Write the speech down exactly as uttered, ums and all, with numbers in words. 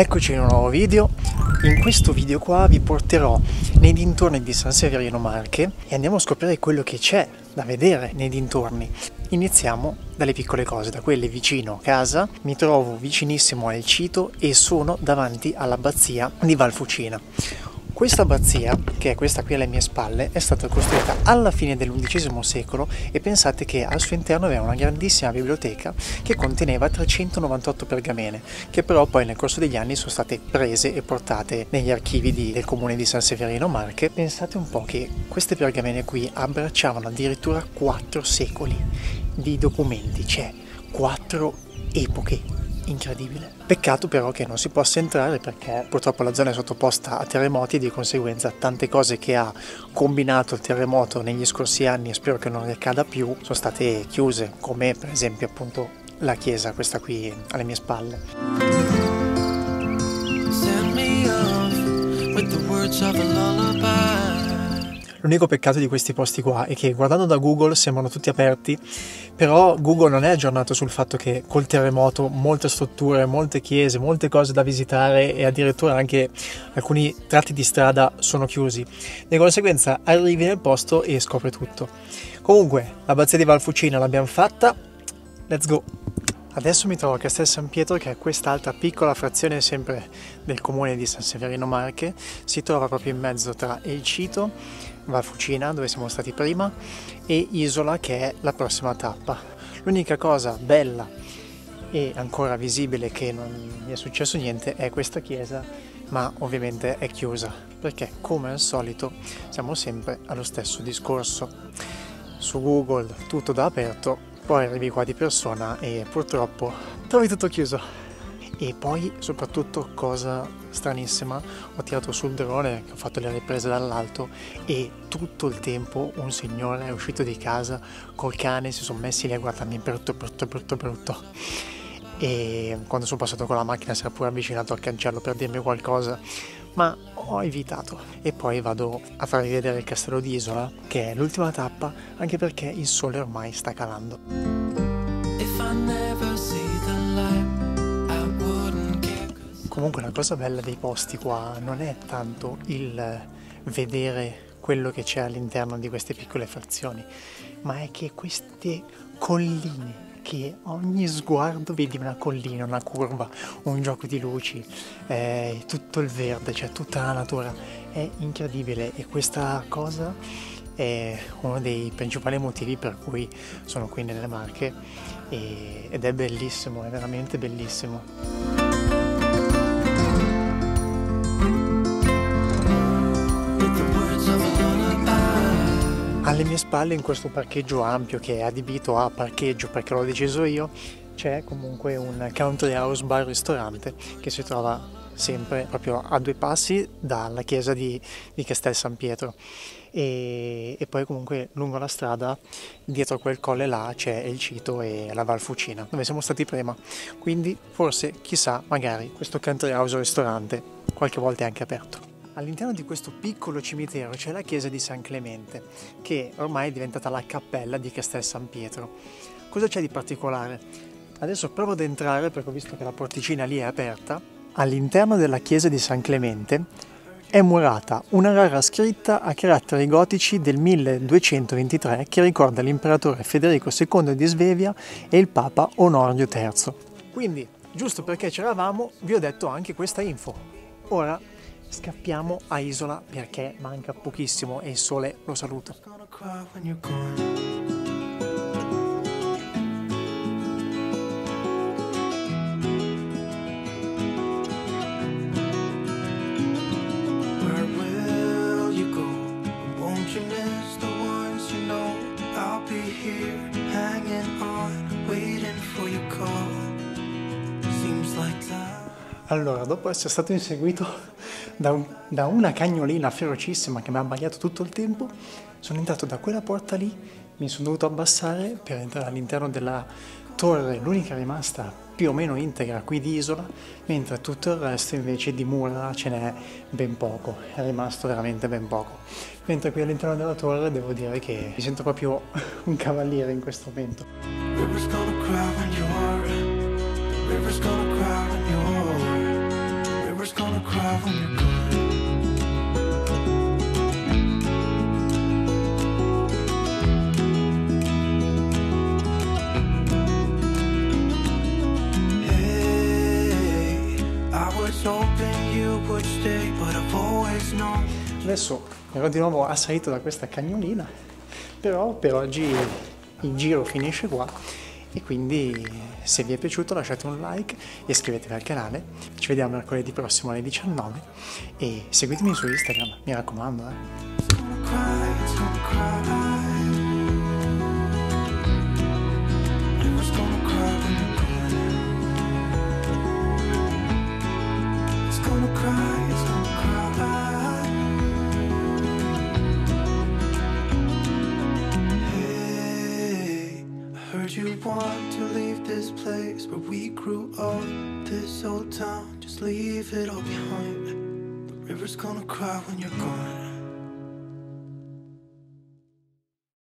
Eccoci in un nuovo video. In questo video qua vi porterò nei dintorni di San Severino Marche e andiamo a scoprire quello che c'è da vedere nei dintorni. Iniziamo dalle piccole cose, da quelle vicino a casa. Mi trovo vicinissimo a Elcito e sono davanti all'abbazia di Valfucina. Questa abbazia, che è questa qui alle mie spalle, è stata costruita alla fine dell'undicesimo secolo e pensate che al suo interno aveva una grandissima biblioteca che conteneva trecentonovantotto pergamene, che però poi nel corso degli anni sono state prese e portate negli archivi di, del comune di San Severino Marche. Pensate un po' che queste pergamene qui abbracciavano addirittura quattro secoli di documenti, cioè quattro epoche. Incredibile. Peccato però che non si possa entrare perché purtroppo la zona è sottoposta a terremoti e di conseguenza tante cose che ha combinato il terremoto negli scorsi anni, e spero che non ricada più, sono state chiuse, come per esempio appunto la chiesa, questa qui alle mie spalle. L'unico peccato di questi posti qua è che guardando da Google sembrano tutti aperti, però Google non è aggiornato sul fatto che col terremoto molte strutture, molte chiese, molte cose da visitare e addirittura anche alcuni tratti di strada sono chiusi. Di conseguenza arrivi nel posto e scopri tutto. Comunque, l'abbazia di Valfucina l'abbiamo fatta, let's go! Adesso mi trovo a Castel San Pietro, che è quest'altra piccola frazione sempre del comune di San Severino Marche. Si trova proprio in mezzo tra Elcito, Valfucina, dove siamo stati prima, e Isola, che è la prossima tappa. L'unica cosa bella e ancora visibile che non mi è successo niente è questa chiesa, ma ovviamente è chiusa, perché come al solito siamo sempre allo stesso discorso. Su Google tutto da aperto, poi arrivi qua di persona e purtroppo trovi tutto chiuso. E poi soprattutto, cosa stranissima, ho tirato sul drone, ho fatto le riprese dall'alto e tutto il tempo un signore è uscito di casa col cane, si sono messi lì a guardarmi brutto brutto brutto brutto. E quando sono passato con la macchina si era pure avvicinato al cancello per dirmi qualcosa, ma ho evitato. E poi vado a farvi vedere il castello di Isola, che è l'ultima tappa, anche perché il sole ormai sta calando. Comunque la cosa bella dei posti qua non è tanto il vedere quello che c'è all'interno di queste piccole frazioni, ma è che queste colline, che ogni sguardo vedi una collina, una curva, un gioco di luci, eh, tutto il verde, cioè tutta la natura, è incredibile. E questa cosa è uno dei principali motivi per cui sono qui nelle Marche e, ed è bellissimo, è veramente bellissimo. Alle mie spalle, in questo parcheggio ampio che è adibito a parcheggio perché l'ho deciso io, c'è comunque un country house bar ristorante che si trova sempre proprio a due passi dalla chiesa di, di Castel San Pietro. E, e poi comunque lungo la strada, dietro a quel colle là, c'è Elcito e la Valfucina, dove siamo stati prima. Quindi forse, chissà, magari questo country house ristorante qualche volta è anche aperto. All'interno di questo piccolo cimitero c'è la chiesa di San Clemente, che ormai è diventata la cappella di Castel San Pietro. Cosa c'è di particolare? Adesso provo ad entrare perché ho visto che la porticina lì è aperta. All'interno della chiesa di San Clemente è murata una rara scritta a caratteri gotici del milleduecentoventitré che ricorda l'imperatore Federico secondo di Svezia e il papa Onorio terzo. Quindi, giusto perché c'eravamo, vi ho detto anche questa info. Ora scappiamo a Isola perché manca pochissimo e il sole lo saluta. Allora, dopo essere stato inseguito da, un, da una cagnolina ferocissima che mi ha bagnato tutto il tempo, sono entrato da quella porta lì, mi sono dovuto abbassare per entrare all'interno della torre, l'unica rimasta più o meno integra qui di Isola, mentre tutto il resto invece di mura ce n'è ben poco, è rimasto veramente ben poco. Mentre qui all'interno della torre devo dire che mi sento proprio un cavaliere in questo momento. River's gonna cry when you are. River's gonna cry when you are. mother's gonna cry when you're gone. Hey, I was hoping you would stay, but I've always known. Adesso ero di nuovo assalito da questa cagnolina, però per oggi il giro finisce qua e quindi se vi è piaciuto lasciate un like e iscrivetevi al canale. Ci vediamo mercoledì prossimo alle diciannove e seguitemi su Instagram, mi raccomando. Eh. You want to leave this place where we grew up, this old town, just leave it all behind. The river's gonna cry when you're gone.